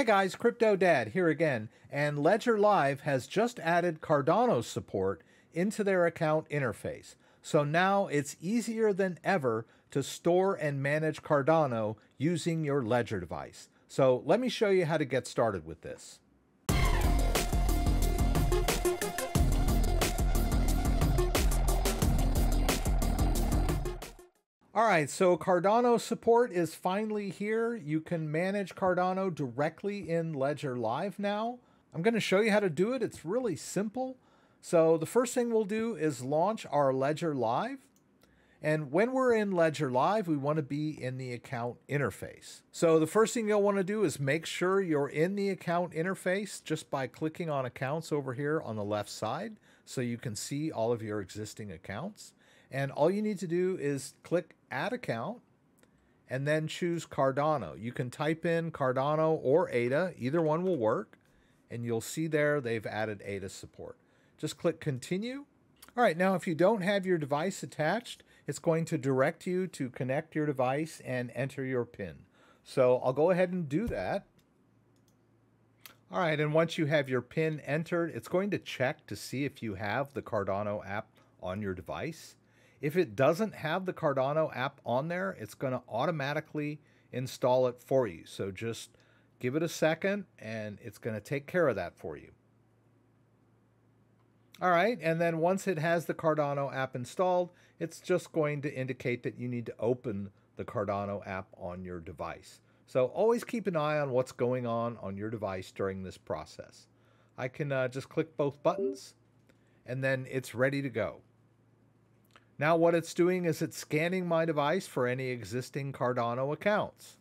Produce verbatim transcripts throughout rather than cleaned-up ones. Hey guys, Crypto Dad here again, and Ledger Live has just added Cardano support into their account interface. So now it's easier than ever to store and manage Cardano using your Ledger device. So let me show you how to get started with this. All right, so Cardano support is finally here. You can manage Cardano directly in Ledger Live now. I'm going to show you how to do it. It's really simple. So the first thing we'll do is launch our Ledger Live. And when we're in Ledger Live, we want to be in the account interface. So the first thing you'll want to do is make sure you're in the account interface just by clicking on accounts over here on the left side so you can see all of your existing accounts. And all you need to do is click Add Account and then choose Cardano. You can type in Cardano or A D A. Either one will work. And you'll see there they've added A D A support. Just click Continue. All right, now if you don't have your device attached, it's going to direct you to connect your device and enter your PIN. So I'll go ahead and do that. All right, and once you have your PIN entered, it's going to check to see if you have the Cardano app on your device. If it doesn't have the Cardano app on there, it's going to automatically install it for you. So just give it a second and it's going to take care of that for you. All right. And then once it has the Cardano app installed, it's just going to indicate that you need to open the Cardano app on your device. So always keep an eye on what's going on on your device during this process. I can uh, just click both buttons and then it's ready to go. Now what it's doing is it's scanning my device for any existing Cardano accounts.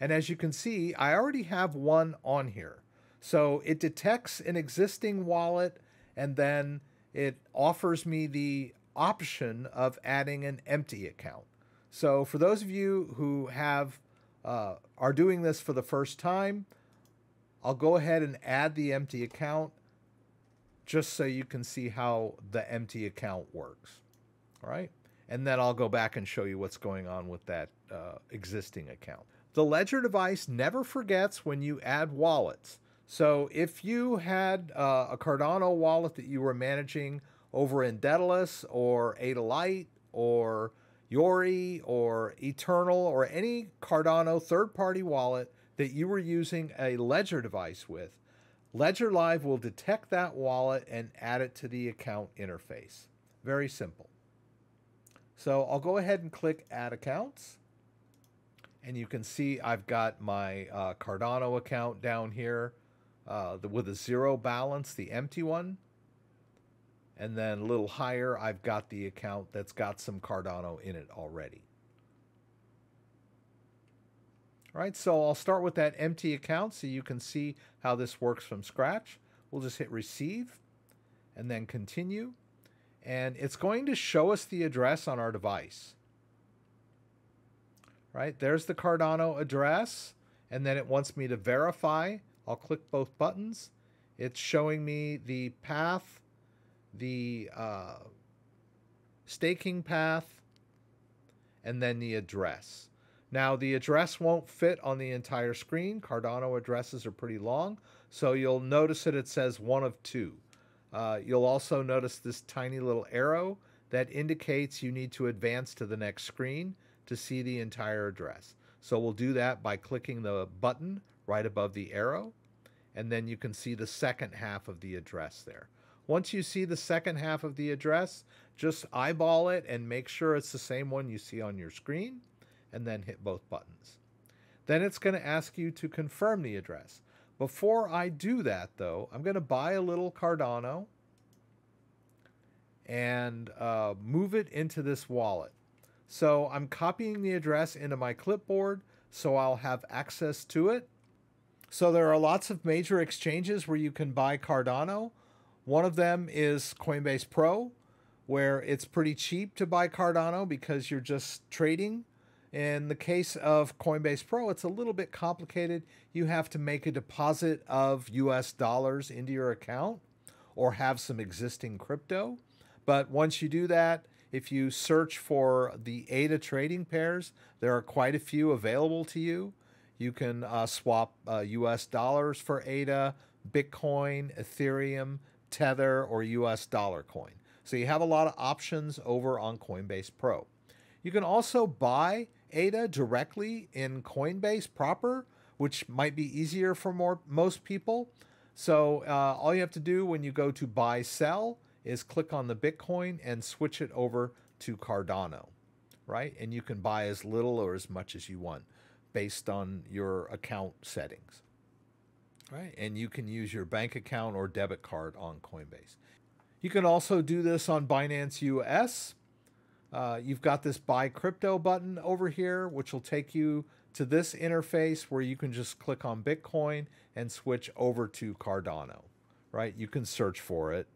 And as you can see, I already have one on here. So it detects an existing wallet and then it offers me the option of adding an empty account. So for those of you who have uh, are doing this for the first time, I'll go ahead and add the empty account just so you can see how the empty account works. All right, and then I'll go back and show you what's going on with that uh, existing account. The Ledger device never forgets when you add wallets. So if you had uh, a Cardano wallet that you were managing over in Daedalus or Adalite or Yori or Eternal or any Cardano third-party wallet that you were using a Ledger device with, Ledger Live will detect that wallet and add it to the account interface. Very simple. So I'll go ahead and click Add Accounts. And you can see I've got my uh, Cardano account down here uh, the, with a zero balance, the empty one. And then a little higher, I've got the account that's got some Cardano in it already. All right, so I'll start with that empty account so you can see how this works from scratch. We'll just hit Receive and then Continue. And it's going to show us the address on our device. Right, there's the Cardano address, and then it wants me to verify. I'll click both buttons. It's showing me the path, the uh, staking path, and then the address. Now, the address won't fit on the entire screen. Cardano addresses are pretty long, so you'll notice that it says one of two. Uh, you'll also notice this tiny little arrow that indicates you need to advance to the next screen to see the entire address. So we'll do that by clicking the button right above the arrow, and then you can see the second half of the address there. Once you see the second half of the address, just eyeball it and make sure it's the same one you see on your screen, and then hit both buttons. Then it's going to ask you to confirm the address. Before I do that, though, I'm going to buy a little Cardano and uh, move it into this wallet. So I'm copying the address into my clipboard so I'll have access to it. So there are lots of major exchanges where you can buy Cardano. One of them is Coinbase Pro, where it's pretty cheap to buy Cardano because you're just trading. In the case of Coinbase Pro, it's a little bit complicated. You have to make a deposit of U S dollars into your account or have some existing crypto. But once you do that, if you search for the A D A trading pairs, there are quite a few available to you. You can uh, swap uh, U S dollars for A D A, Bitcoin, Ethereum, Tether, or U S dollar coin. So you have a lot of options over on Coinbase Pro. You can also buy A D A directly in Coinbase proper, which might be easier for more, most people. So uh, all you have to do when you go to buy, sell is click on the Bitcoin and switch it over to Cardano, right? And you can buy as little or as much as you want based on your account settings, right? And you can use your bank account or debit card on Coinbase. You can also do this on Binance U S. Uh, you've got this buy crypto button over here, which will take you to this interface where you can just click on Bitcoin and switch over to Cardano, right? You can search for it,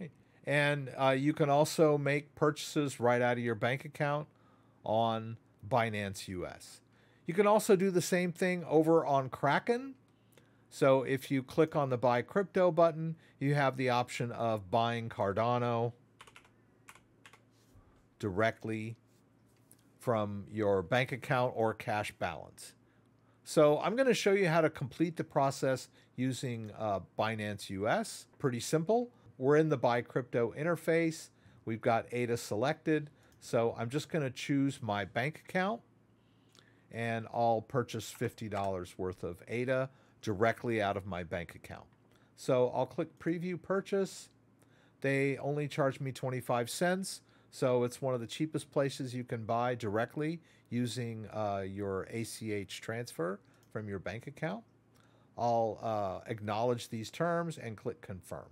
right? And uh, you can also make purchases right out of your bank account on Binance U S. You can also do the same thing over on Kraken. So if you click on the buy crypto button, you have the option of buying Cardano directly from your bank account or cash balance. So I'm going to show you how to complete the process using uh, Binance U S. Pretty simple. We're in the buy crypto interface. We've got A D A selected. So I'm just going to choose my bank account and I'll purchase fifty dollars worth of A D A directly out of my bank account. So I'll click preview purchase. They only charge me twenty-five cents. So it's one of the cheapest places you can buy directly using uh, your A C H transfer from your bank account. I'll uh, acknowledge these terms and click confirm.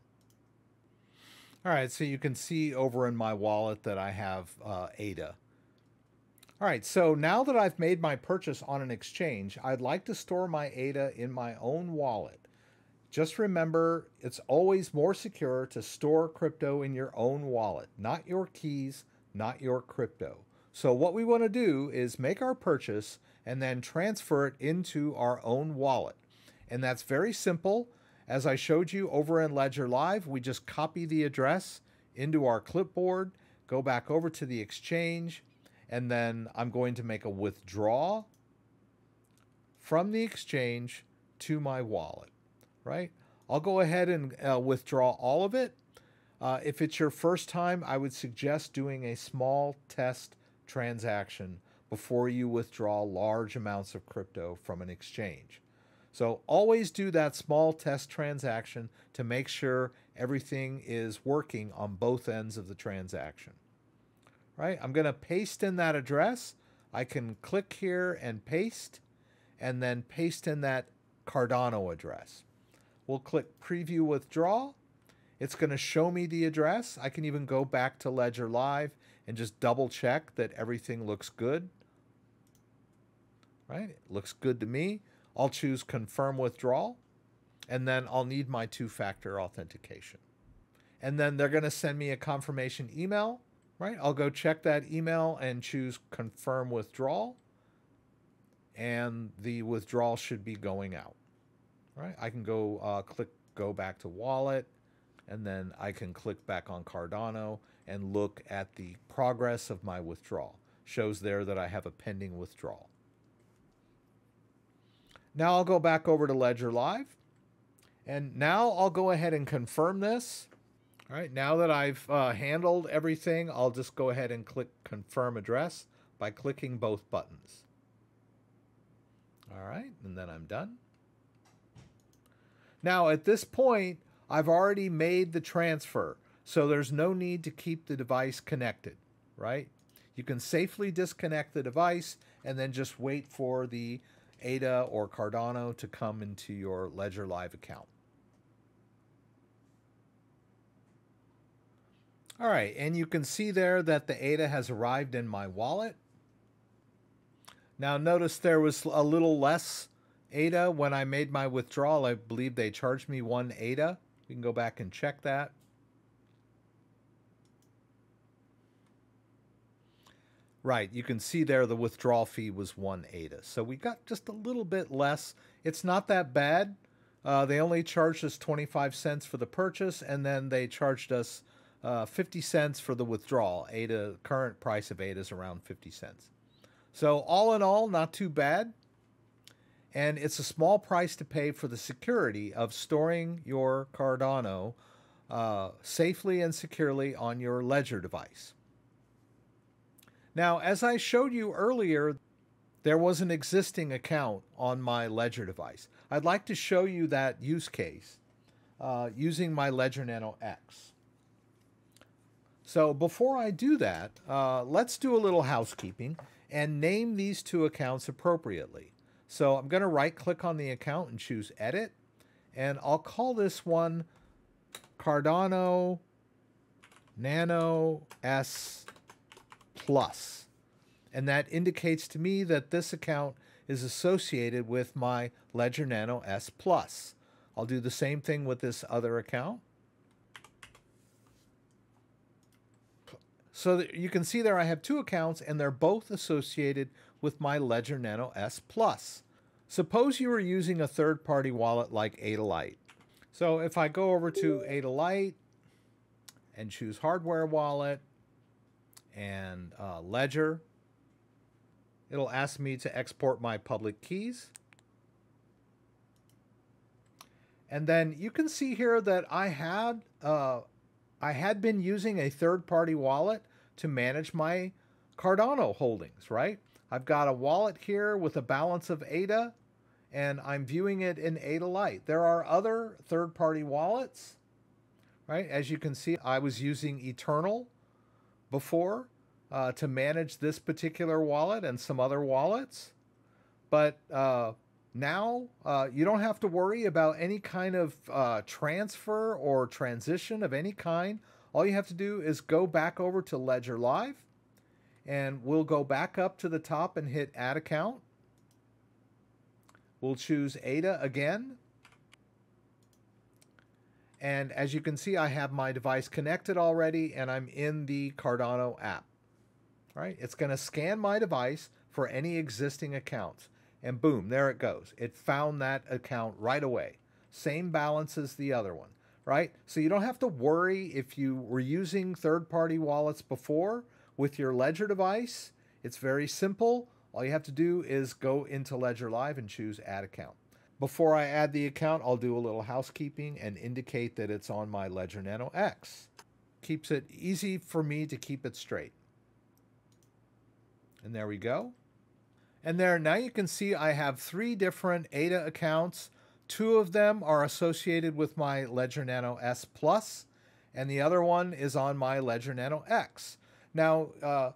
All right, so you can see over in my wallet that I have uh, A D A. All right, so now that I've made my purchase on an exchange, I'd like to store my A D A in my own wallet. Just remember, it's always more secure to store crypto in your own wallet, not your keys, not your crypto. So what we want to do is make our purchase and then transfer it into our own wallet. And that's very simple. As I showed you over in Ledger Live, we just copy the address into our clipboard, go back over to the exchange, and then I'm going to make a withdrawal from the exchange to my wallet. Right? I'll go ahead and uh, withdraw all of it. Uh, if it's your first time, I would suggest doing a small test transaction before you withdraw large amounts of crypto from an exchange. So always do that small test transaction to make sure everything is working on both ends of the transaction. Right? I'm going to paste in that address. I can click here and paste, and then paste in that Cardano address. We'll click Preview Withdrawal. It's going to show me the address. I can even go back to Ledger Live and just double check that everything looks good. Right? It looks good to me. I'll choose Confirm Withdrawal. And then I'll need my two-factor authentication. And then they're going to send me a confirmation email. Right? I'll go check that email and choose Confirm Withdrawal. And the withdrawal should be going out. Right, I can go uh, click go back to wallet, and then I can click back on Cardano and look at the progress of my withdrawal. Shows there that I have a pending withdrawal. Now I'll go back over to Ledger Live, and now I'll go ahead and confirm this. All right, now that I've uh, handled everything, I'll just go ahead and click confirm address by clicking both buttons. All right, and then I'm done. Now, at this point, I've already made the transfer, so there's no need to keep the device connected, right? You can safely disconnect the device and then just wait for the A D A or Cardano to come into your Ledger Live account. All right, and you can see there that the A D A has arrived in my wallet. Now, notice there was a little less A D A when I made my withdrawal. I believe they charged me one A D A. We can go back and check that. Right, you can see there the withdrawal fee was one A D A. So we got just a little bit less. It's not that bad. Uh, they only charged us twenty-five cents for the purchase, and then they charged us uh, fifty cents for the withdrawal. A D A, current price of A D A is around fifty cents. So all in all, not too bad. And it's a small price to pay for the security of storing your Cardano uh, safely and securely on your Ledger device. Now, as I showed you earlier, there was an existing account on my Ledger device. I'd like to show you that use case uh, using my Ledger Nano X. So before I do that, uh, let's do a little housekeeping and name these two accounts appropriately. So I'm going to right-click on the account and choose Edit. And I'll call this one Cardano Nano S Plus. And that indicates to me that this account is associated with my Ledger Nano S Plus. I'll do the same thing with this other account. So that you can see there I have two accounts, and they're both associated with my Ledger Nano S Plus. Suppose you were using a third-party wallet like Adalite. So if I go over to Adalite and choose Hardware Wallet and uh, Ledger, it'll ask me to export my public keys. And then you can see here that I had uh, I had been using a third-party wallet to manage my Cardano holdings, right? I've got a wallet here with a balance of A D A, and I'm viewing it in Adalite. There are other third-party wallets, right? As you can see, I was using Eternal before uh, to manage this particular wallet and some other wallets. But uh, now uh, you don't have to worry about any kind of uh, transfer or transition of any kind. All you have to do is go back over to Ledger Live, and we'll go back up to the top and hit Add Account. We'll choose A D A again. And as you can see, I have my device connected already, and I'm in the Cardano app. All right, it's going to scan my device for any existing accounts. And boom, there it goes. It found that account right away. Same balance as the other one, right? So you don't have to worry if you were using third-party wallets before. With your Ledger device, it's very simple. All you have to do is go into Ledger Live and choose Add Account. Before I add the account, I'll do a little housekeeping and indicate that it's on my Ledger Nano X. Keeps it easy for me to keep it straight. And there we go. And there, now you can see I have three different A D A accounts. Two of them are associated with my Ledger Nano S Plus, and the other one is on my Ledger Nano X. Now, uh,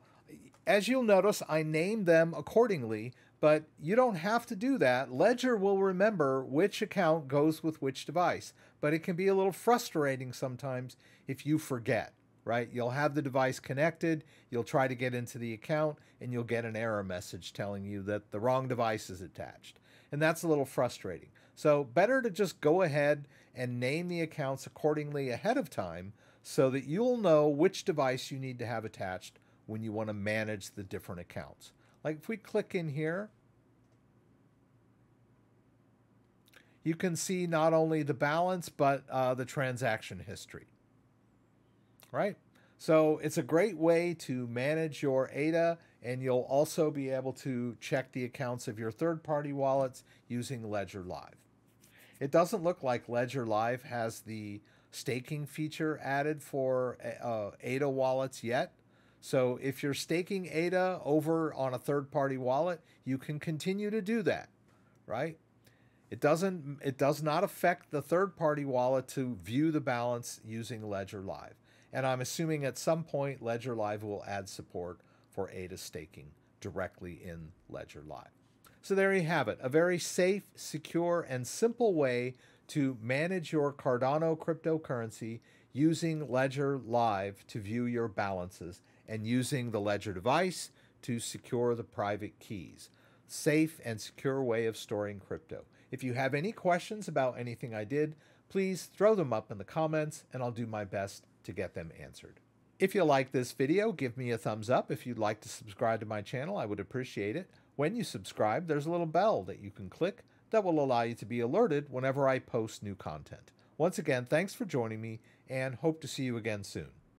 as you'll notice, I named them accordingly, but you don't have to do that. Ledger will remember which account goes with which device, but it can be a little frustrating sometimes if you forget, right? You'll have the device connected, you'll try to get into the account, and you'll get an error message telling you that the wrong device is attached. And that's a little frustrating. So better to just go ahead and name the accounts accordingly ahead of time, so that you'll know which device you need to have attached when you want to manage the different accounts. Like if we click in here, you can see not only the balance, but uh, the transaction history, right? So it's a great way to manage your A D A, and you'll also be able to check the accounts of your third-party wallets using Ledger Live. It doesn't look like Ledger Live has the staking feature added for uh, A D A wallets yet. So if you're staking A D A over on a third-party wallet, you can continue to do that, right? It doesn't, it does not affect the third-party wallet to view the balance using Ledger Live. And I'm assuming at some point Ledger Live will add support for A D A staking directly in Ledger Live. So there you have it, a very safe, secure, and simple way to manage your Cardano cryptocurrency using Ledger Live to view your balances and using the Ledger device to secure the private keys. Safe and secure way of storing crypto. If you have any questions about anything I did, please throw them up in the comments and I'll do my best to get them answered. If you like this video, give me a thumbs up. If you'd like to subscribe to my channel, I would appreciate it. When you subscribe, there's a little bell that you can click that will allow you to be alerted whenever I post new content. Once again, thanks for joining me and hope to see you again soon.